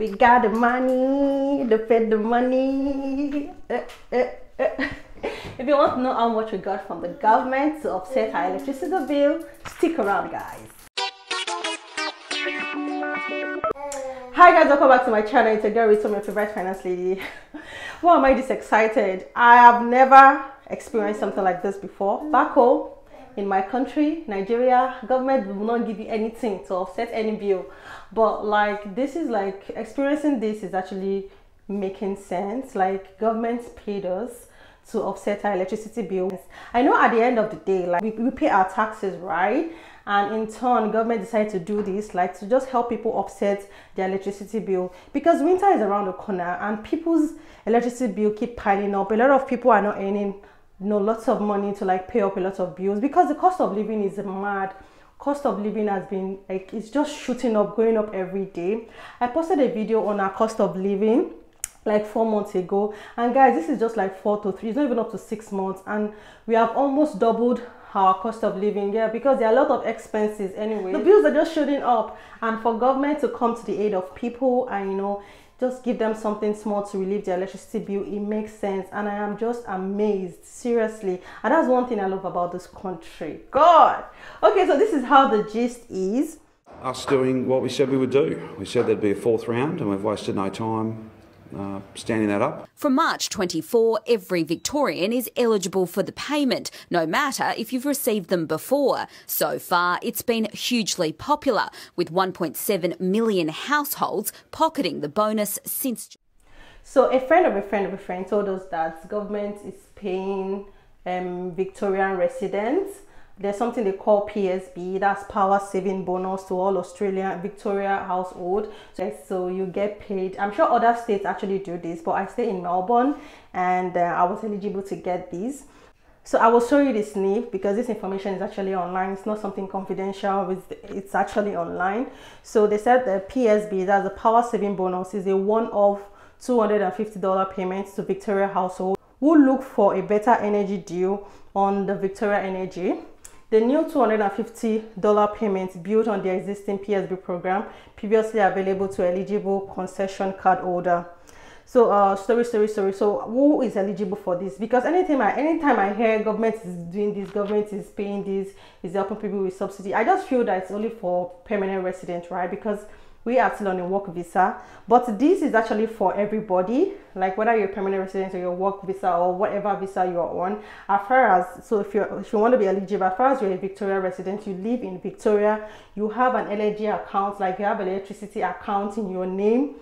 We got the money, they paid the money. If you want to know how much we got from the government to offset our electricity bill, stick around, guys. Hi guys, welcome back to my channel. It's a girl with my favorite finance lady. Why am I this excited? I have never experienced something like this before. Back home in my country, Nigeria, government will not give you anything to offset any bill, but like this is like experiencing this is actually making sense. Like government paid us to offset our electricity bills. I know at the end of the day, like we pay our taxes, right? And in turn, government decided to do this, like to just help people offset their electricity bill, because winter is around the corner and people's electricity bill keep piling up. A lot of people are not earning, you know, lots of money to like pay up a lot of bills, because the cost of living is mad. Cost of living has been like, it's just shooting up, going up every day. I posted a video on our cost of living like 4 months ago, and guys, this is just like 4 to 3, it's not even up to 6 months, and we have almost doubled our cost of living. Yeah, because there are a lot of expenses anyway. The bills are just shooting up, and for government to come to the aid of people and, you know, just give them something small to relieve their electricity bill, it makes sense. And I am just amazed, seriously. And that's one thing I love about this country. God. Okay, so this is how the gist is. Us doing what we said we would do. We said there'd be a fourth round, and we've wasted no time standing that up. From March 24, every Victorian is eligible for the payment, no matter if you've received them before. So far, it's been hugely popular, with 1.7 million households pocketing the bonus since. So a friend of a friend of a friend told us that government is paying Victorian residents. There's something they call PSB, that's power saving bonus to all Australia, Victoria household. So you get paid. I'm sure other states actually do this, but I stay in Melbourne, and I was eligible to get this. So I will show you the sniff, because this information is actually online. It's not something confidential, it's actually online. So they said the PSB, that's the power saving bonus, is a one-off $250 payment to Victoria household who look for a better energy deal on the Victoria Energy. The new $250 payment built on the existing PSB program, previously available to eligible concession card holder. So, So who is eligible for this? Because anytime I hear government is doing this, government is paying this, is helping people with subsidy, I just feel that it's only for permanent residents, right? Because we are still on a work visa, but this is actually for everybody, like whether you're a permanent resident or your work visa or whatever visa you are on. As far as, so if you want to be eligible, as far as you're a Victoria resident, you live in Victoria, you have an LNG account, like you have an electricity account in your name,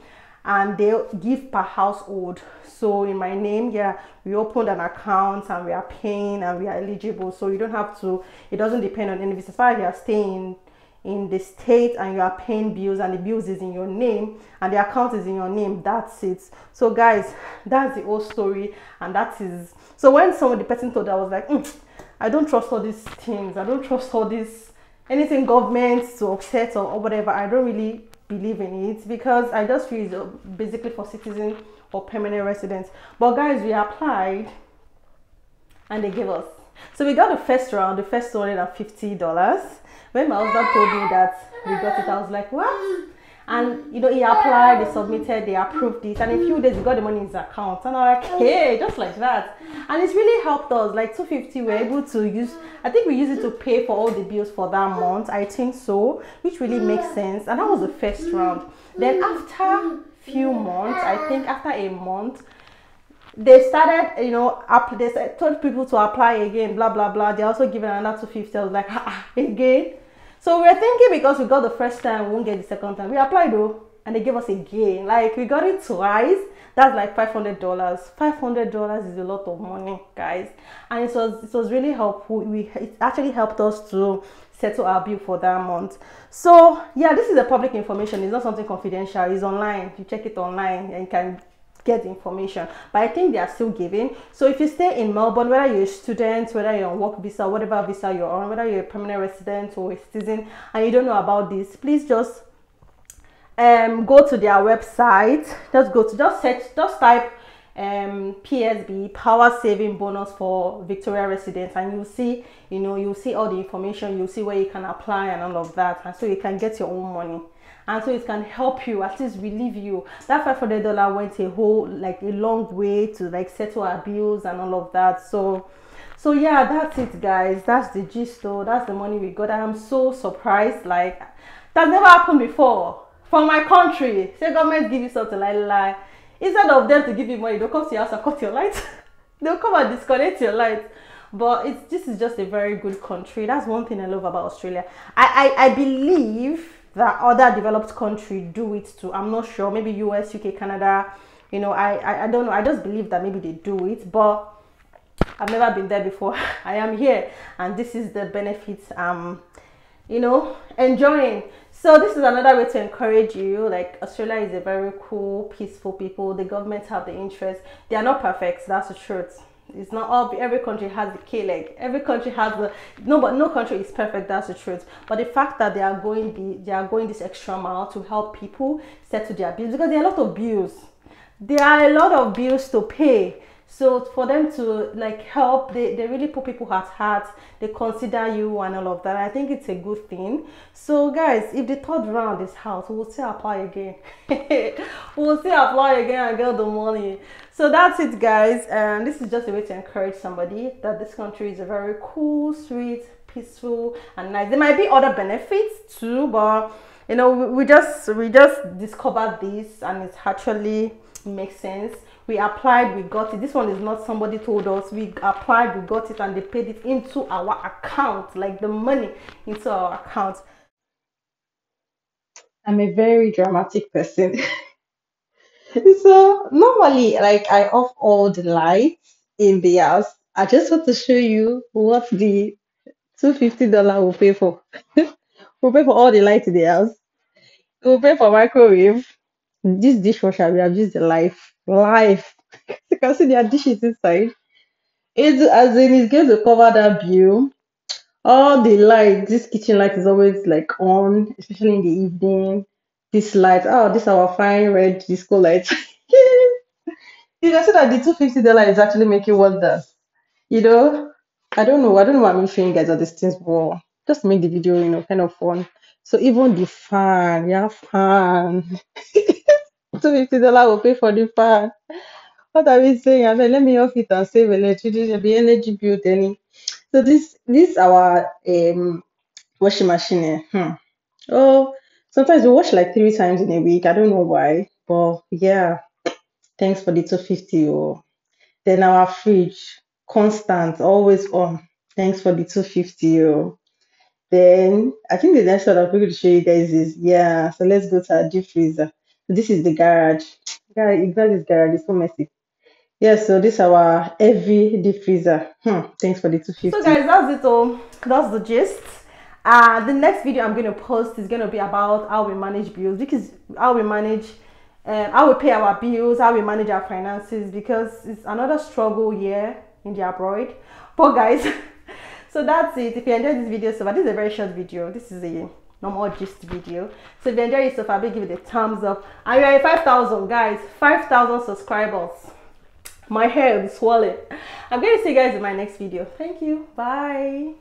and they give per household. So in my name, yeah, we opened an account and we are paying and we are eligible. So you don't have to, it doesn't depend on any visa. As far as you are staying in the state and you are paying bills and the bills is in your name and the account is in your name, that's it. So guys, that's the whole story, and that is, so when someone, the person told, I was like, I don't trust all these things, I don't trust all this, anything government to offset or whatever, I don't really believe in it, because I just feel it's basically for citizens or permanent residents. But guys, we applied and they gave us. So we got the first round, the first $250. When my husband told me that we got it, I was like, what? And you know, he applied, they submitted, they approved it, and in a few days he got the money in his account. And I'm like, hey, just like that. And it's really helped us. Like $250, we're able to use, I think we use it to pay for all the bills for that month, I think so, which really makes sense. And that was the first round. Then after few months, I think after a month, they started, you know, they told people to apply again, blah blah blah. They also given another $250. I was like, again. So we were thinking, because we got the first time, we won't get the second time. We applied though, and they gave us again. Like we got it twice. That's like $500. $500 is a lot of money, guys. And it was really helpful. It actually helped us to settle our bill for that month. So yeah, this is the public information. It's not something confidential. It's online. You check it online, and you can get information, but I think they are still giving. So if you stay in Melbourne, whether you're a student, whether you're on work visa, whatever visa you're on, whether you're a permanent resident or a citizen, and you don't know about this, please just go to their website. Just type PSB power saving bonus for Victoria residents, and you'll see, you know, you'll see all the information, you'll see where you can apply and all of that, and so you can get your own money. and so it can help you at least relieve you. That $500 went a whole, like, a long way to like settle our bills and all of that. So yeah, that's it, guys. That's the gist though. That's the money we got. I am so surprised. Like, that's never happened before from my country. Say government give you something, like instead of them to give you money, they'll come to your house and cut your lights. They'll come and disconnect your lights. But this is just a very good country. That's one thing I love about Australia. I believe that other developed countries do it too. I'm not sure. Maybe US, UK, Canada. You know, I don't know. I just believe that maybe they do it. But I've never been there before. I am here, and this is the benefits. You know, enjoying. So this is another way to encourage you. Like, Australia is a very cool, peaceful people. The government have the interest. They are not perfect. That's the truth. It's not all. Every country has the K leg. Every country has the no, but no country is perfect. That's the truth. But the fact that they are going this extra mile to help people settle their bills, because there are a lot of bills. There are a lot of bills to pay. So for them to like help, they really put people at heart. They consider you and all of that. I think it's a good thing. So guys, if the third round is out, we'll still apply again. We'll still apply again and get the money. So that's it, guys. And this is just a way to encourage somebody that this country is a very cool, sweet, peaceful, and nice. There might be other benefits too, but you know, we just discovered this, and it actually makes sense. We applied, we got it. This one is not somebody told us. We applied, we got it, and they paid it into our account, like the money into our account. I'm a very dramatic person. So normally, like, I off all the lights in the house. I just want to show you what the $250 will pay for. We'll pay for all the lights in the house. We'll pay for microwave. This dishwasher, we have used the life. You can see there are dishes inside. It's going to cover that bill. All the light, this kitchen light is always like on, especially in the evening. This light, oh, this is our fine red disco light. You can see that the $250 is actually making what does. You know, I don't know why I'm showing you guys all these things, but just make the video, you know, kind of fun. So even the fan, yeah, fan. $250 will pay for the fan. What are we saying? I mean, let me off it and save electricity, the energy bill, then. So this our washing machine. Oh, sometimes we wash like 3 times in a week. I don't know why, but yeah. Thanks for the $250. Oh. Then our fridge, constant, always on. Thanks for the $250. Oh. Then I think the next one I'm going to show you guys is, yeah. So let's go to our deep freezer. This is the garage. Yeah, exactly, this garage is so messy. Yeah, so this is our heavy deep freezer. Thanks for the $250. So guys, that's it all. That's the gist. The next video I'm going to post is going to be about how we manage bills, because how we manage, how we pay our bills, how we manage our finances, because it's another struggle here in the abroad. But guys, so that's it. If you enjoyed this video so far, this is a very short video. This is a normal gist video. So if you enjoy it so far, give it a thumbs up. And you are 5,000, guys. 5,000 subscribers. My hair is swollen. I'm going to see you guys in my next video. Thank you. Bye.